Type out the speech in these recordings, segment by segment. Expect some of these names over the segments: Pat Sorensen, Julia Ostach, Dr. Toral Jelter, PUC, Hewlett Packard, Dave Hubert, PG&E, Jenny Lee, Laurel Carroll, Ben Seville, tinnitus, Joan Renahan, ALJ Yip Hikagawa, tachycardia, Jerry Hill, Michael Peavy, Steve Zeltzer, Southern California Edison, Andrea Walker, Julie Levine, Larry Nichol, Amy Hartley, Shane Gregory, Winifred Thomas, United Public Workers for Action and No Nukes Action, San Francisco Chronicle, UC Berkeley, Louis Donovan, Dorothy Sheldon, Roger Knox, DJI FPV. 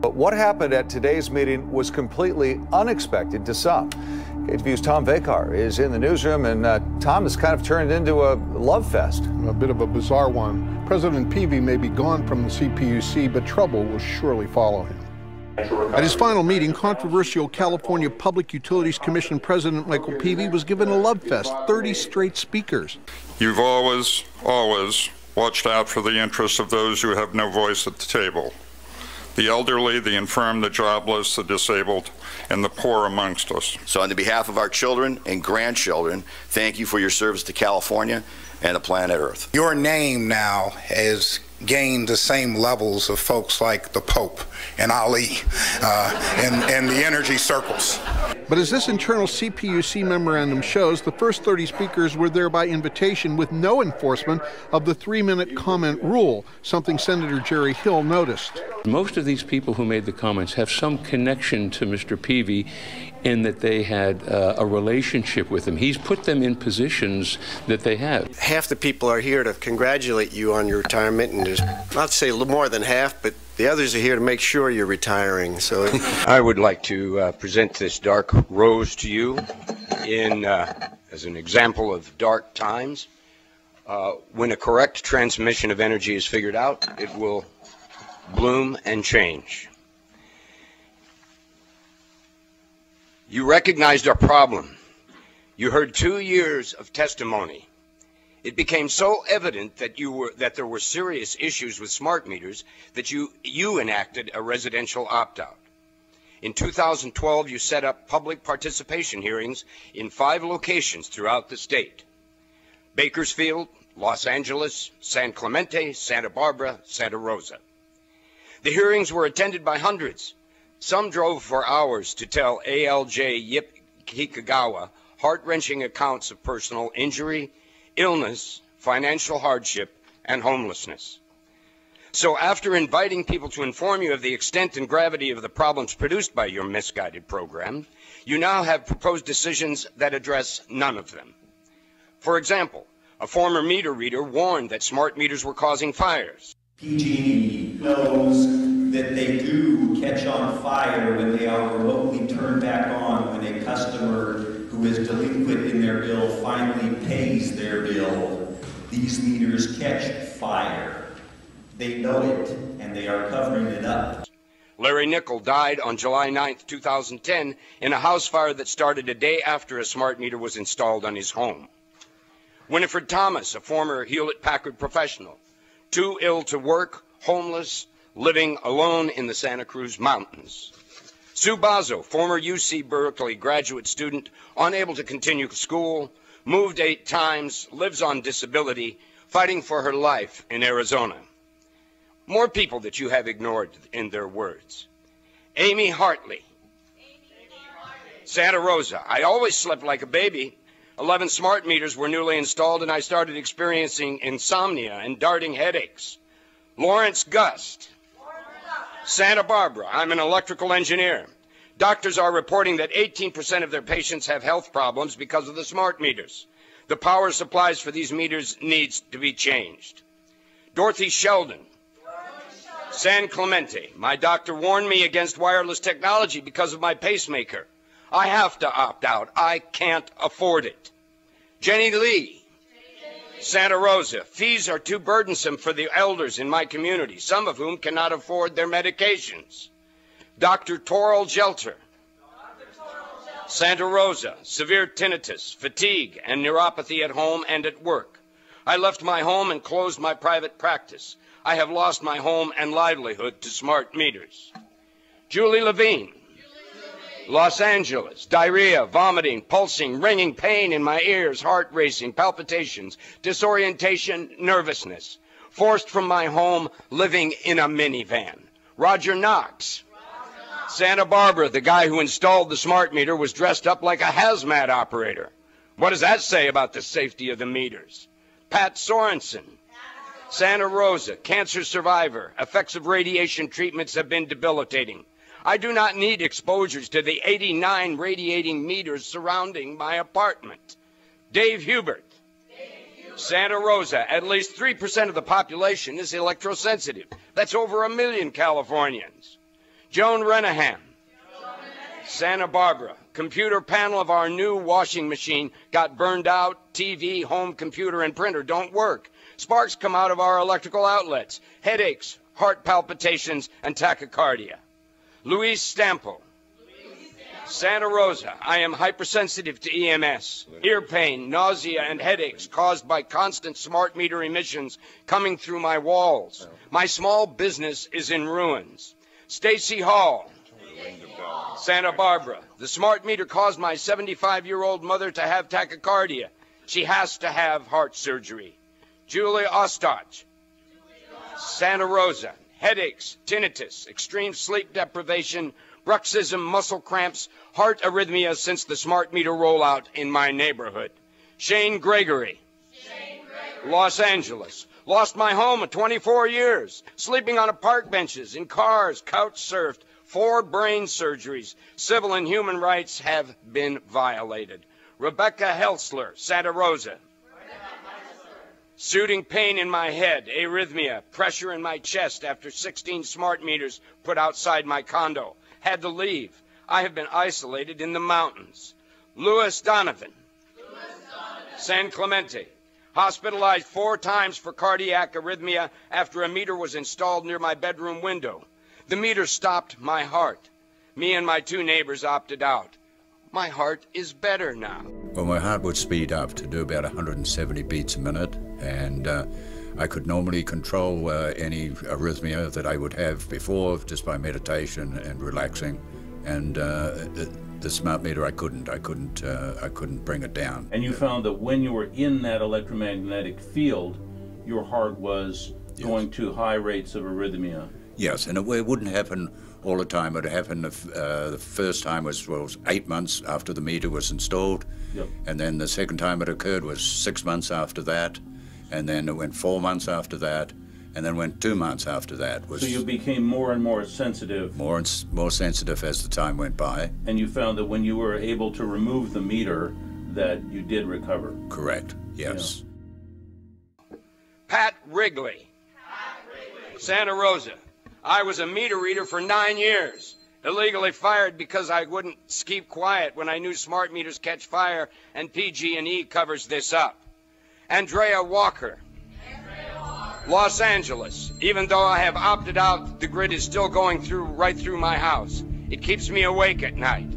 But what happened at today's meeting was completely unexpected to some. KTVU's Tom Vakar is in the newsroom, and Tom, has kind of turned into a love fest. A bit of a bizarre one. President Peavy may be gone from the CPUC, but trouble will surely follow him. At his final meeting, controversial California Public Utilities Commission President Michael Peavy was given a love fest, 30 straight speakers. You've always, always watched out for the interests of those who have no voice at the table. The elderly, the infirm, the jobless, the disabled, and the poor amongst us. So on the behalf of our children and grandchildren, thank you for your service to California and the planet Earth. Your name now has gained the same levels of folks like the Pope and Ali and the energy circles. But as this internal CPUC memorandum shows, the first 30 speakers were there by invitation with no enforcement of the 3-minute comment rule, something Senator Jerry Hill noticed. Most of these people who made the comments have some connection to Mr. Peavy in that they had a relationship with him. He's put them in positions that they have. Half the people are here to congratulate you on your retirement, and there's, I'd say more than half, but the others are here to make sure you're retiring. So I would like to present this dark rose to you in as an example of dark times. When a correct transmission of energy is figured out, it will bloom and change. You recognized our problem. You heard 2 years of testimony. It became so evident that there were serious issues with smart meters that you enacted a residential opt-out. In 2012, you set up public participation hearings in 5 locations throughout the state: Bakersfield, Los Angeles, San Clemente, Santa Barbara, Santa Rosa. The hearings were attended by hundreds. Some drove for hours to tell ALJ Yip Hikagawa heart-wrenching accounts of personal injury, illness, financial hardship, and homelessness. So after inviting people to inform you of the extent and gravity of the problems produced by your misguided program, you now have proposed decisions that address none of them. For example, a former meter reader warned that smart meters were causing fires. PG&E knows that they do catch on fire when they are remotely turned back on, when a customer who is delinquent in their bill finally pays their bill. These meters catch fire. They know it, and they are covering it up. Larry Nichol died on July 9, 2010, in a house fire that started a day after a smart meter was installed on his home. Winifred Thomas, a former Hewlett Packard professional, too ill to work, homeless, living alone in the Santa Cruz Mountains. Sue Bazo, former UC Berkeley graduate student, unable to continue school, moved 8 times, lives on disability, fighting for her life in Arizona. More people that you have ignored in their words. Amy Hartley, Santa Rosa. I always slept like a baby. 11 smart meters were newly installed, and I started experiencing insomnia and darting headaches. Lawrence Gust, Santa Barbara. I'm an electrical engineer. Doctors are reporting that 18% of their patients have health problems because of the smart meters. The power supplies for these meters needs to be changed. Dorothy Sheldon, San Clemente. My doctor warned me against wireless technology because of my pacemaker. I have to opt out. I can't afford it. Jenny Lee, Santa Rosa. Fees are too burdensome for the elders in my community, some of whom cannot afford their medications. Dr. Toral Jelter, Santa Rosa. Severe tinnitus, fatigue, and neuropathy at home and at work. I left my home and closed my private practice. I have lost my home and livelihood to smart meters. Julie Levine, Los Angeles. Diarrhea, vomiting, pulsing, ringing, pain in my ears, heart racing, palpitations, disorientation, nervousness. Forced from my home, living in a minivan. Roger Knox, Santa Barbara. The guy who installed the smart meter was dressed up like a hazmat operator. What does that say about the safety of the meters? Pat Sorensen, Santa Rosa. Cancer survivor. Effects of radiation treatments have been debilitating. I do not need exposures to the 89 radiating meters surrounding my apartment. Dave Hubert, Santa Rosa. At least 3% of the population is electrosensitive. That's over 1 million Californians. Joan Renahan, Santa Barbara. Computer panel of our new washing machine got burned out. TV, home computer, and printer don't work. Sparks come out of our electrical outlets. Headaches, heart palpitations, and tachycardia. Louise Stampel, Santa Rosa. I am hypersensitive to EMS. Ear pain, nausea, and headaches caused by constant smart meter emissions coming through my walls. My small business is in ruins. Stacy Hall, Santa Barbara. The smart meter caused my 75-year-old mother to have tachycardia. She has to have heart surgery. Julia Ostach, Santa Rosa. Headaches, tinnitus, extreme sleep deprivation, bruxism, muscle cramps, heart arrhythmia since the smart meter rollout in my neighborhood. Shane Gregory, Los Angeles. Lost my home at 24 years, sleeping on park benches, in cars, couch surfed, 4 brain surgeries. Civil and human rights have been violated. Rebecca Helsler, Santa Rosa. Shooting pain in my head, arrhythmia, pressure in my chest after 16 smart meters put outside my condo. Had to leave. I have been isolated in the mountains. Louis Donovan, San Clemente. Hospitalized 4 times for cardiac arrhythmia after a meter was installed near my bedroom window. The meter stopped my heart. Me and my 2 neighbors opted out. My heart is better now. Well, my heart would speed up to do about 170 beats a minute, and I could normally control any arrhythmia that I would have before just by meditation and relaxing, and the smart meter I couldn't bring it down. And you found that when you were in that electromagnetic field, your heart was going to high rates of arrhythmia. Yes, and it wouldn't happen all the time. It happened the first time was 8 months after the meter was installed, and then the second time it occurred was 6 months after that, and then it went 4 months after that, and then went 2 months after that. So you became more and more sensitive? More and more sensitive as the time went by. And you found that when you were able to remove the meter, that you did recover? Correct, yes. Yeah. Pat Wrigley, Santa Rosa. I was a meter reader for 9 years, illegally fired because I wouldn't keep quiet when I knew smart meters catch fire, and PG&E covers this up. Andrea Walker, Los Angeles. Even though I have opted out, the grid is still going through right through my house. It keeps me awake at night.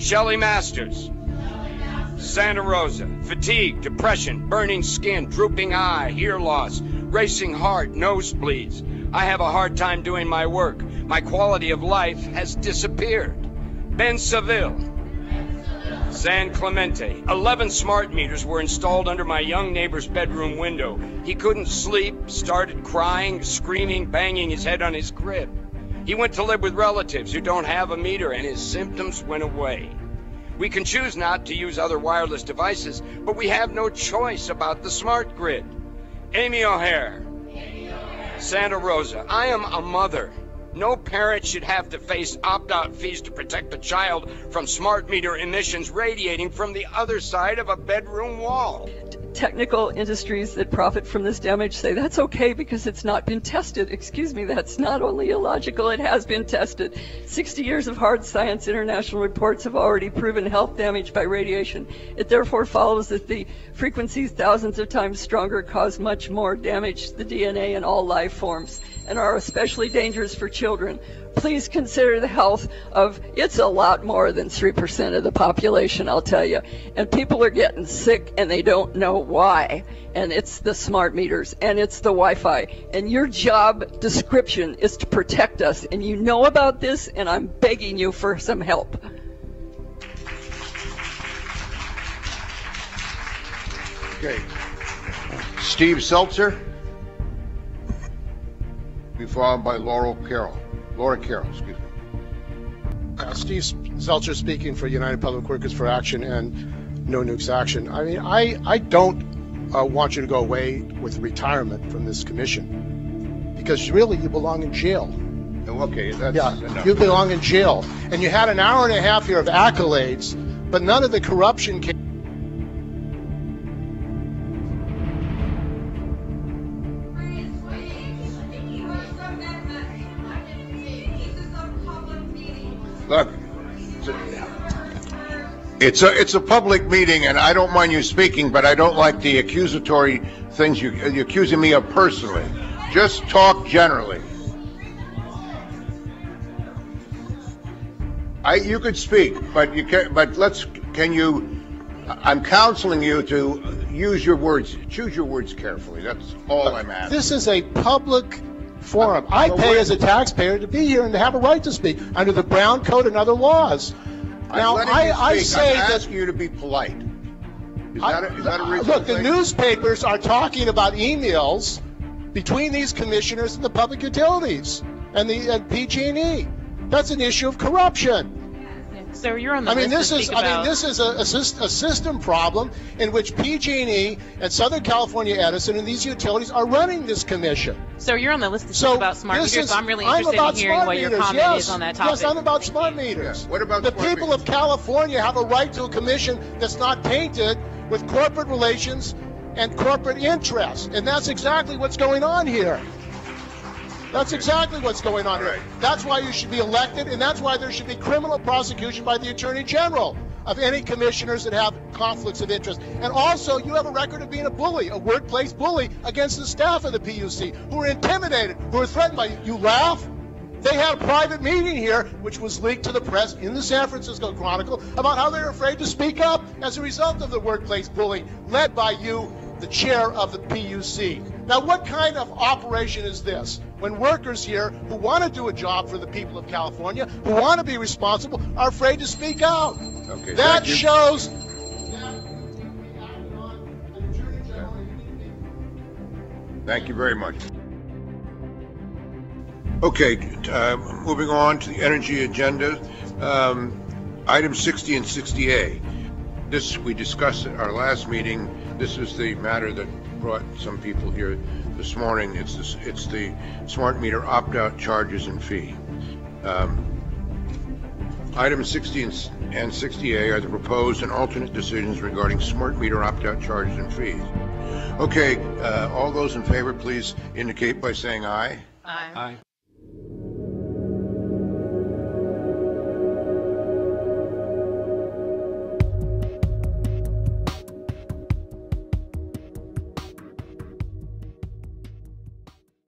Shelley Masters, Santa Rosa. Fatigue, depression, burning skin, drooping eye, ear loss, racing heart, nosebleeds. I have a hard time doing my work. My quality of life has disappeared. Ben Seville, San Clemente. 11 smart meters were installed under my young neighbor's bedroom window. He couldn't sleep, started crying, screaming, banging his head on his crib. He went to live with relatives who don't have a meter, and his symptoms went away. We can choose not to use other wireless devices, but we have no choice about the smart grid. Amy O'Hare, Santa Rosa. I am a mother. No parent should have to face opt-out fees to protect a child from smart meter emissions radiating from the other side of a bedroom wall. Technical industries that profit from this damage say that's okay because it's not been tested. Excuse me, that's not only illogical, it has been tested. 60 years of hard science international reports have already proven health damage by radiation. It therefore follows that the frequencies thousands of times stronger cause much more damage to the DNA in all life forms and are especially dangerous for children. Please consider the health of, it's a lot more than 3% of the population, I'll tell you. And people are getting sick and they don't know why. And it's the smart meters and it's the Wi-Fi. And your job description is to protect us. And you know about this, and I'm begging you for some help. Okay. Steve Zeltzer, be followed by Laurel Carroll. Laura Carroll, excuse me. Steve Zeltzer speaking for United Public Workers for Action and No Nukes Action. I mean, I don't want you to go away with retirement from this commission because really you belong in jail. Okay, that's enough. You belong in jail. And you had an hour and a half here of accolades, but none of the corruption came. Look, it's a public meeting, and I don't mind you speaking, but I don't like the accusatory things you're accusing me of personally. Just talk generally. You could speak, but you can. But let's. Can you? I'm counseling you to use your words. Choose your words carefully. That's all I'm asking. This is a public forum. I pay as a taxpayer to be here and to have a right to speak under the Brown Code and other laws. Now, I say that. I'm asking you to be polite. Is that a reasonable thing? Look, the newspapers are talking about emails between these commissioners and the public utilities and PG&E. That's an issue of corruption. So you're on the I mean, this is a system problem in which PG&E and Southern California Edison and these utilities are running this commission. So you're on the list to speak about smart meters. So I'm really interested in hearing what your comment is on that topic. Yes, I'm about smart meters. What about the people of California have a right to a commission that's not tainted with corporate relations and corporate interests, and that's exactly what's going on here. That's exactly what's going on here. That's why you should be elected, and that's why there should be criminal prosecution by the Attorney General of any commissioners that have conflicts of interest. And also, you have a record of being a bully, a workplace bully against the staff of the PUC, who are intimidated, who are threatened by you. You laugh? They had a private meeting here, which was leaked to the press in the San Francisco Chronicle, about how they're afraid to speak up as a result of the workplace bullying led by you, the chair of the PUC. Now, what kind of operation is this? When workers here who want to do a job for the people of California, who want to be responsible, are afraid to speak out. Okay, that shows that we acted on an Attorney General. Thank you very much. Okay, moving on to the energy agenda, item 60 and 60A. This we discussed at our last meeting. This is the matter that brought some people here this morning. It's the smart meter opt-out charges and fee. Items 60 and 60A are the proposed and alternate decisions regarding smart meter opt-out charges and fees. Okay, all those in favor, please indicate by saying aye. Aye. Aye.